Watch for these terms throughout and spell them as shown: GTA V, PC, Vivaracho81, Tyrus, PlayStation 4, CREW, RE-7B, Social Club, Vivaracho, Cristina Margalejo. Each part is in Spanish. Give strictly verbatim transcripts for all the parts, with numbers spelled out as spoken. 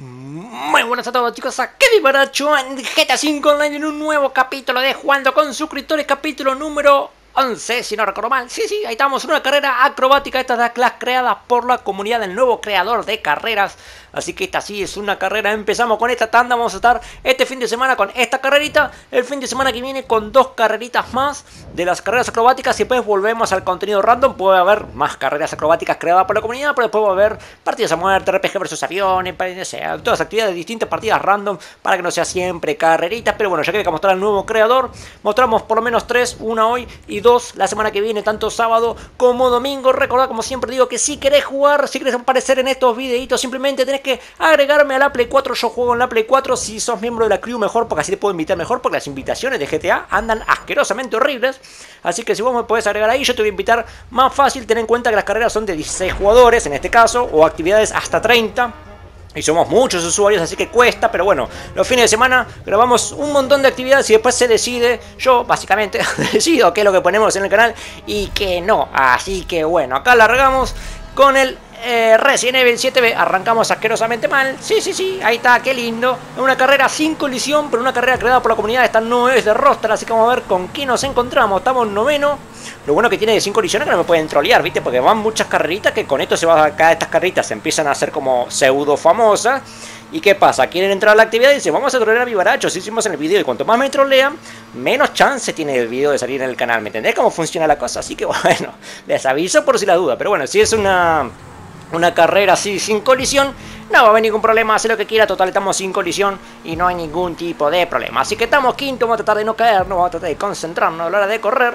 Muy buenas a todos, chicos, aquí Vivaracho en G T A cinco Online en un nuevo capítulo de Jugando con Suscriptores, capítulo número once, si no recuerdo mal. Sí, sí, ahí estamos, una carrera acrobática, estas las clases creadas por la comunidad del nuevo creador de carreras. Así que esta sí es una carrera, empezamos con esta tanda, vamos a estar este fin de semana con esta carrerita, el fin de semana que viene con dos carreritas más de las carreras acrobáticas. Y después volvemos al contenido random, puede haber más carreras acrobáticas creadas por la comunidad, pero después va a haber partidas a muerte, R P G versus aviones, no sé, todas las actividades, distintas partidas random, para que no sea siempre carreritas. Pero bueno, ya que hay que mostrar al nuevo creador, mostramos por lo menos tres, una hoy y dos la semana que viene, tanto sábado como domingo. Recordad, como siempre digo, que si querés jugar, si querés aparecer en estos videitos, simplemente tenés que agregarme a la Play cuatro. Yo juego en la Play cuatro. Si sos miembro de la crew, mejor, porque así te puedo invitar mejor, porque las invitaciones de G T A andan asquerosamente horribles. Así que si vos me podés agregar ahí, yo te voy a invitar más fácil. Ten en cuenta que las carreras son de dieciséis jugadores en este caso, o actividades hasta treinta. Y somos muchos usuarios, así que cuesta, pero bueno, los fines de semana grabamos un montón de actividades y después se decide, yo básicamente decido qué es lo que ponemos en el canal y qué no. Así que bueno, acá largamos con el eh, Resident Evil siete B, arrancamos asquerosamente mal, sí, sí, sí, ahí está, qué lindo. Una carrera sin colisión, pero una carrera creada por la comunidad, esta no es de roster, así que vamos a ver con qué nos encontramos. Estamos en noveno. Lo bueno que tiene de sin colisiones es que no me pueden trolear, ¿viste? Porque van muchas carreritas que con esto se va a cada estas carreritas se empiezan a hacer como pseudo famosas. ¿Y qué pasa? Quieren entrar a la actividad y dicen, vamos a trolear a Vivaracho, si hicimos en el video. Y cuanto más me trolean, menos chance tiene el video de salir en el canal. ¿Me entendés cómo funciona la cosa? Así que bueno, les aviso por si la duda. Pero bueno, si es una, una carrera así sin colisión, no va a haber ningún problema, hace lo que quiera, total estamos sin colisión y no hay ningún tipo de problema. Así que estamos quinto, vamos a tratar de no caernos, vamos a tratar de concentrarnos a la hora de correr.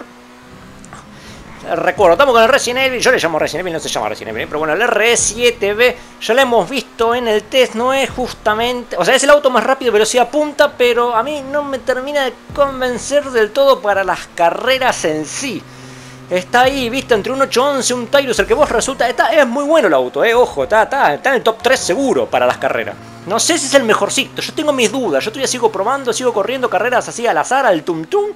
Recuerdo, estamos con el Resident Evil, yo le llamo Resident Evil, no se llama Resident Evil, pero bueno, el R E siete B ya lo hemos visto en el test, no es justamente, o sea, es el auto más rápido, velocidad punta, pero a mí no me termina de convencer del todo para las carreras en sí. Está ahí, viste, entre un ocho once, un Tyrus, el que vos resulta, está, es muy bueno el auto, eh, ojo, está, está, está en el top tres seguro para las carreras. No sé si es el mejorcito, yo tengo mis dudas, yo todavía sigo probando, sigo corriendo carreras así al azar, al tum tum.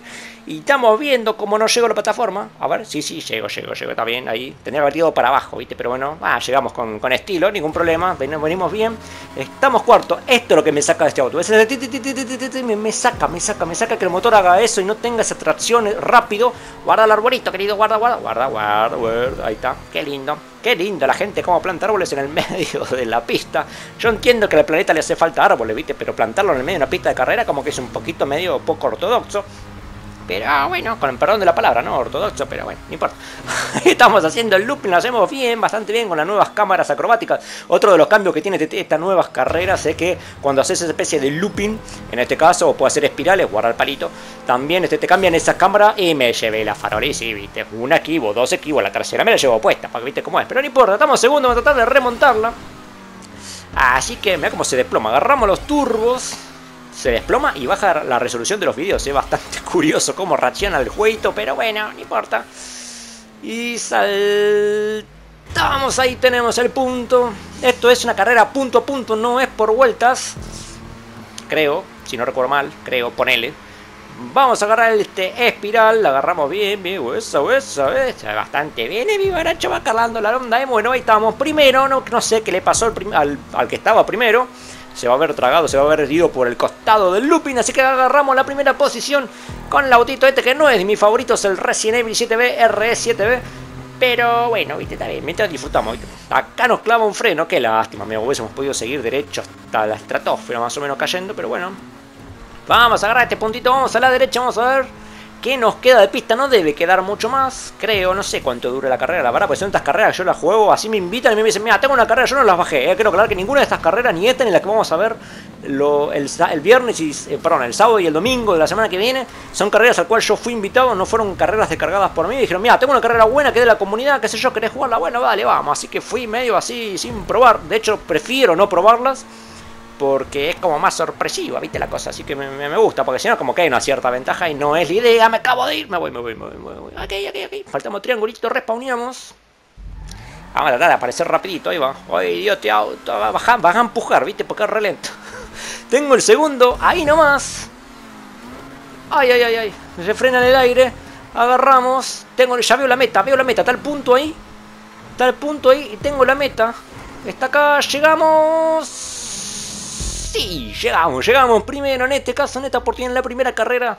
Y estamos viendo cómo no llego a la plataforma. A ver, sí, sí, llego, llego, llego, está bien, ahí. Tenía que haber tirado para abajo, viste, pero bueno, ah, llegamos con, con estilo, ningún problema, venimos, venimos bien. Estamos cuarto, esto es lo que me saca de este auto. Es el ti, ti, ti, ti, ti, ti, ti, me, me saca, me saca, me saca que el motor haga eso y no tenga esa tracción rápido. Guarda el arbolito, querido, guarda, guarda, guarda, guarda, guarda, ahí está, qué lindo. Qué lindo la gente cómo planta árboles en el medio de la pista. Yo entiendo que al planeta le hace falta árboles, ¿viste? Pero plantarlo en el medio de una pista de carrera como que es un poquito medio poco ortodoxo. Pero bueno, con el perdón de la palabra, ¿no? Ortodoxo, pero bueno, no importa. Estamos haciendo el looping, lo hacemos bien, bastante bien con las nuevas cámaras acrobáticas. Otro de los cambios que tiene estas nuevas carreras es que cuando haces esa especie de looping, en este caso, o puedo hacer espirales, guardar el palito, también este, te cambian esas cámaras y me llevé la farolilla, sí, viste, una equivo, dos equivos, la tercera me la llevo puesta, para que viste cómo es. Pero no importa, estamos segundos, vamos a tratar de remontarla. Así que mira cómo se desploma, agarramos los turbos. Se desploma y baja la resolución de los videos. Es bastante curioso cómo reacciona el jueguito, pero bueno, no importa. Y saltamos, ahí tenemos el punto. Esto es una carrera punto a punto, no es por vueltas. Creo, si no recuerdo mal, creo, ponele. Vamos a agarrar este espiral, la agarramos bien, bien, huesa, huesa, huesa, bastante bien. El Vivaracho va calando la onda, ¿eh? Bueno, ahí estamos primero, no, no sé qué le pasó al, al, al que estaba primero. Se va a haber tragado, se va a haber herido por el costado del looping. Así que agarramos la primera posición con el autito este que no es mi favorito. Es el Resident Evil siete B, R E siete B. Pero bueno, viste, está bien. Mientras disfrutamos, ¿viste? Acá nos clava un freno. Qué lástima, me hubiésemos podido seguir derecho hasta la estratosfera más o menos cayendo. Pero bueno, vamos a agarrar este puntito. Vamos a la derecha, vamos a ver qué nos queda de pista. No debe quedar mucho más, creo. No sé cuánto dure la carrera, la verdad, porque son estas carreras, yo las juego, así me invitan y me dicen, mira, tengo una carrera, yo no las bajé, eh. Creo claro que ninguna de estas carreras, ni esta ni la que vamos a ver lo, el, el viernes, y, eh, perdón, el sábado y el domingo de la semana que viene, son carreras al cual yo fui invitado, no fueron carreras descargadas por mí. Y dijeron, mira, tengo una carrera buena que es de la comunidad, qué sé yo, querés jugarla, bueno, vale, vamos. Así que fui medio así, sin probar, de hecho prefiero no probarlas, porque es como más sorpresiva, viste la cosa, así que me, me, me gusta, porque si no como que hay una cierta ventaja y no es la idea. Me acabo de ir, me voy, me voy, me voy, me voy. Ok, ok, ok, faltamos triangulito, respawneamos. Vamos a tratar de aparecer rapidito, ahí va. Ay, Dios, te auto, baja, baja a empujar, viste, porque es re lento. Tengo el segundo, ahí nomás. Ay, ay, ay, ay, se frena en el aire, agarramos. Tengo, ya veo la meta, veo la meta, está el punto ahí. Está el punto ahí y tengo la meta. Está acá, llegamos... sí, llegamos, llegamos primero en este caso, en esta oportunidad, en la primera carrera.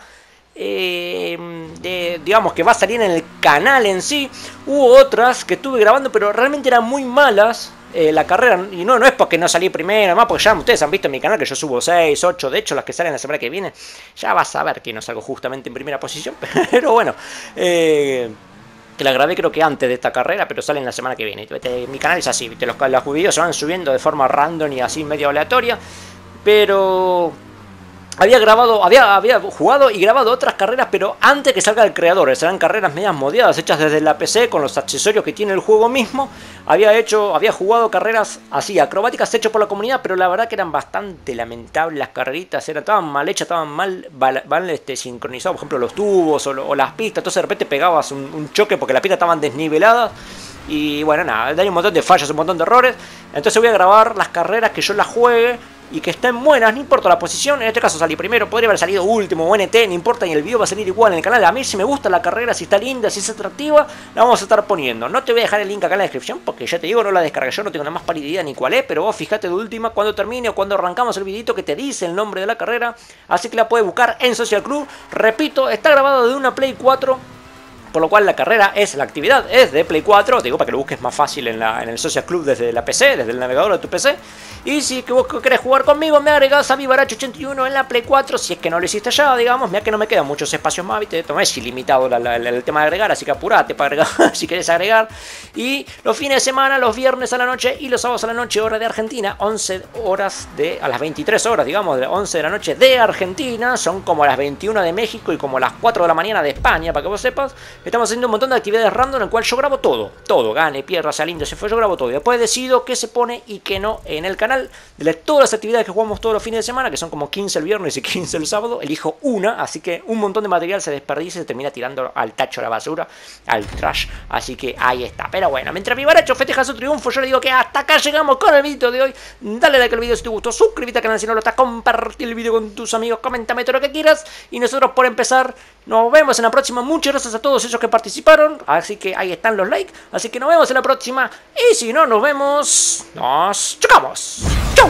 Eh, de, digamos que va a salir en el canal en sí. Hubo otras que estuve grabando, pero realmente eran muy malas eh, la carrera. Y no, no es porque no salí primero, más porque ya ustedes han visto en mi canal que yo subo seis, ocho. De hecho, las que salen la semana que viene, ya vas a ver que no salgo justamente en primera posición. Pero bueno, eh, que la grabé creo que antes de esta carrera, pero salen la semana que viene. Mi canal es así, los, los videos se van subiendo de forma random y así medio aleatoria. Pero... Había grabado, había, había jugado y grabado otras carreras, pero antes que salga el creador. Serán carreras medias modiadas, hechas desde la P C, con los accesorios que tiene el juego mismo. Había hecho, había jugado carreras así, acrobáticas, hechas por la comunidad, pero la verdad que eran bastante lamentables las carreritas. Eran, estaban mal hechas, estaban mal, mal este, sincronizados, por ejemplo, los tubos o, o las pistas. Entonces de repente pegabas un, un choque porque las pistas estaban desniveladas. Y bueno, nada, hay un montón de fallas, un montón de errores. Entonces voy a grabar las carreras que yo las juegue y que estén buenas, no importa la posición. En este caso salí primero, podría haber salido último o N T, no importa, y el video va a salir igual en el canal. A mí si me gusta la carrera, si está linda, si es atractiva, la vamos a estar poniendo. No te voy a dejar el link acá en la descripción porque ya te digo, no la descargué yo, no tengo la más pálida idea ni cuál es, pero vos fijate de última cuando termine o cuando arrancamos el videito que te dice el nombre de la carrera, así que la puedes buscar en Social Club. Repito, está grabado de una Play cuatro. Por lo cual la carrera es, la actividad es de Play cuatro, te digo para que lo busques más fácil en, la, en el Social Club desde la P C, desde el navegador de tu P C. Y si vos querés jugar conmigo, me agregás a Vivaracho ochenta y uno en la Play cuatro, si es que no lo hiciste ya, digamos. Mirá que no me quedan muchos espacios más, viste, no es ilimitado la, la, la, el tema de agregar, así que apurate para agregar si querés agregar. Y los fines de semana, los viernes a la noche y los sábados a la noche, hora de Argentina, once horas de, a las veintitrés horas, digamos, de las once de la noche de Argentina, son como las veintiuna de México y como las cuatro de la mañana de España, para que vos sepas. Estamos haciendo un montón de actividades random en el cual yo grabo todo, todo, gane, pierda, sea lindo, se fue, yo grabo todo. Y después decido qué se pone y qué no en el canal. De todas las actividades que jugamos todos los fines de semana, que son como quince el viernes y quince el sábado, elijo una, así que un montón de material se desperdicia y se termina tirando al tacho, a la basura, al trash. Así que ahí está. Pero bueno, mientras Vivaracho festeja su triunfo, yo le digo que hasta acá llegamos con el video de hoy. Dale like al video si te gustó, suscríbete al canal si no lo estás, compartí el video con tus amigos, coméntame todo lo que quieras. Y nosotros por empezar, nos vemos en la próxima. Muchas gracias a todos todos esos que participaron, así que ahí están los likes, así que nos vemos en la próxima, y si no nos vemos, nos chocamos, chau.